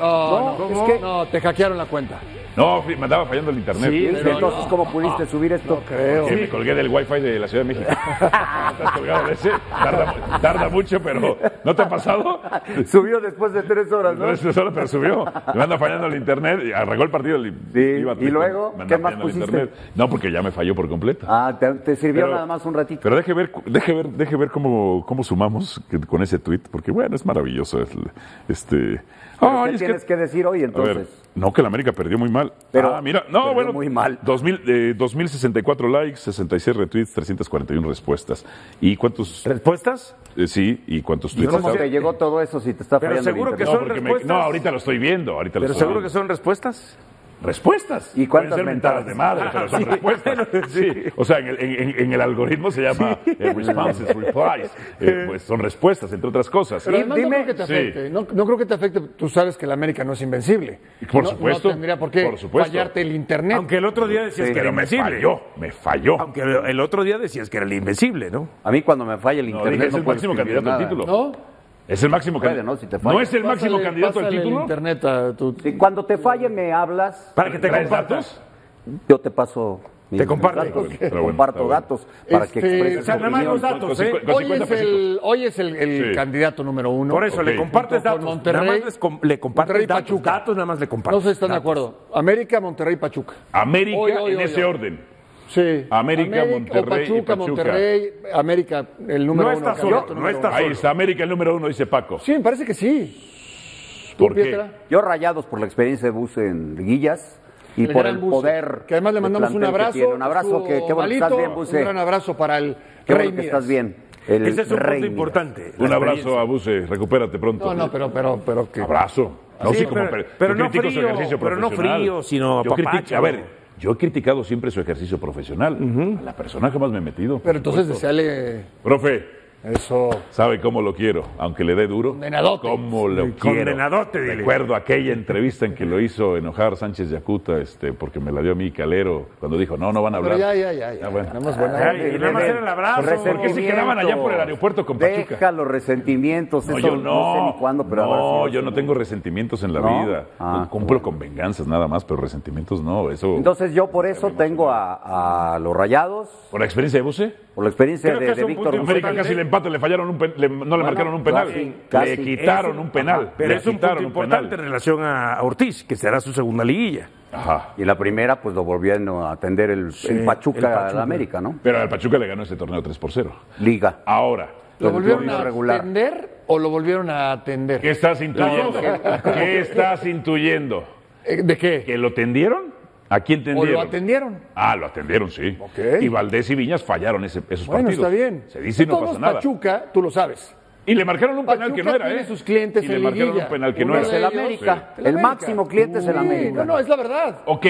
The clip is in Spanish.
No, no, es que... no, te hackearon la cuenta. No, me andaba fallando el internet. Sí, entonces, no. ¿Cómo pudiste subir esto? No creo. Sí, me colgué del wifi de la Ciudad de México. ¿Estás colgado de ese? Tarda mucho, pero ¿no te ha pasado? Subió después de 3 horas, ¿no? 3 horas, pero subió. Me anda fallando el internet, arrancó el partido. Sí, y luego, ¿qué más pusiste? No, porque ya me falló por completo. Ah, te sirvió nada más un ratito. Pero deje ver cómo sumamos con ese tuit, porque bueno, es maravilloso. ¿Qué tienes que decir hoy, entonces? A ver, no, que la América perdió muy mal. Pero, mira, no, bueno, muy mal. 2064 likes, 66 retweets, 341 respuestas. ¿Y cuántos? ¿Respuestas? Sí, ¿y cuántos tweets? ¿Cómo te llegó todo eso si te está fallando? Pero seguro que son respuestas. No, ahorita lo estoy viendo. Pero seguro que son respuestas. Respuestas. ¿Y cuántas pueden ser mentadas de madre, pero son respuestas. Sí. O sea, en el algoritmo se llama responses, replies. Pues son respuestas, entre otras cosas. Pero además, dime, no creo que te afecte. Sí. No creo que te afecte. Tú sabes que la América no es invencible. Por supuesto. No tendría por qué fallarte el internet. Aunque el otro día decías que era invencible. Me falló. Aunque el otro día decías que era el invencible, ¿no? A mí cuando me falla el internet es el máximo candidato al título. ¿No? Es el máximo candidato. ¿No es el máximo candidato al título? Internet a tu... Y cuando te falle me hablas. ¿Para que te compartas? Yo te paso mis datos. Te comparto datos para que expreses. O sea, nada más los datos, ¿eh? Hoy es el candidato número 1. Por eso, le compartes datos. Monterrey, le compartes datos. Datos nada más le compartes. No se están de acuerdo. América, Monterrey, Pachuca. América en ese orden. Sí. América, Monterrey, Pachuca, y Pachuca. Monterrey, América, el número 1. No está solo. Ahí está, América, el número 1, dice Paco. Sí, me parece que sí. ¿Por qué? Yo rayados por la experiencia de Busse en liguillas y por el poder. Que además le mandamos un abrazo. Un abrazo, qué bueno que estás bien, Busse. Un gran abrazo para el rey que estás bien. Ese es un punto importante. Un abrazo a Busse, recupérate pronto. No, pero que... Abrazo. No, sí, pero no frío, sino apapacho. A ver... Yo he criticado siempre su ejercicio profesional. A la persona jamás me he metido. Pero entonces deseale... Profe. Eso. ¿Sabe cómo lo quiero? Aunque le dé duro. Condenadote. ¿Cómo lo quiero? Dile. Recuerdo aquella entrevista en que lo hizo enojar Sánchez Yacuta, porque me la dio a mí Calero, cuando dijo, no van a hablar. Pero ya. Nada más era el abrazo. Porque se quedaban allá por el aeropuerto con Pachuca. Deja los resentimientos. No, yo no. No sé ni cuándo, pero no, yo no tengo resentimientos en la vida. Cumplo con venganzas nada más, pero resentimientos no. Eso. Entonces yo por eso tengo a los rayados. ¿Por la experiencia de Busse? Por la experiencia de Víctor. América casi le empate, le fallaron no le marcaron un penal, casi. Le quitaron un penal. Pero es un punto importante en relación a Ortiz, que será su segunda liguilla. Ajá. Y la primera, pues lo volvieron a atender el Pachuca a la América, ¿no? Pero al Pachuca le ganó este torneo 3-0. Liga. Ahora. ¿Lo volvieron a atender o lo volvieron a atender? ¿Qué estás intuyendo? ¿De qué? ¿Que lo tendieron? ¿A quién tendieron? ¿O lo atendieron? Ah, lo atendieron, sí. Okay. Y Valdés y Viñas fallaron esos partidos. Bueno, está bien. Se dice y no pasa nada. Pachuca, tú lo sabes. Y le marcaron un penal que no era, ¿eh? Sus clientes y le marcaron un penal que no era. Es el América. El máximo cliente es el América. No, es la verdad. Ok.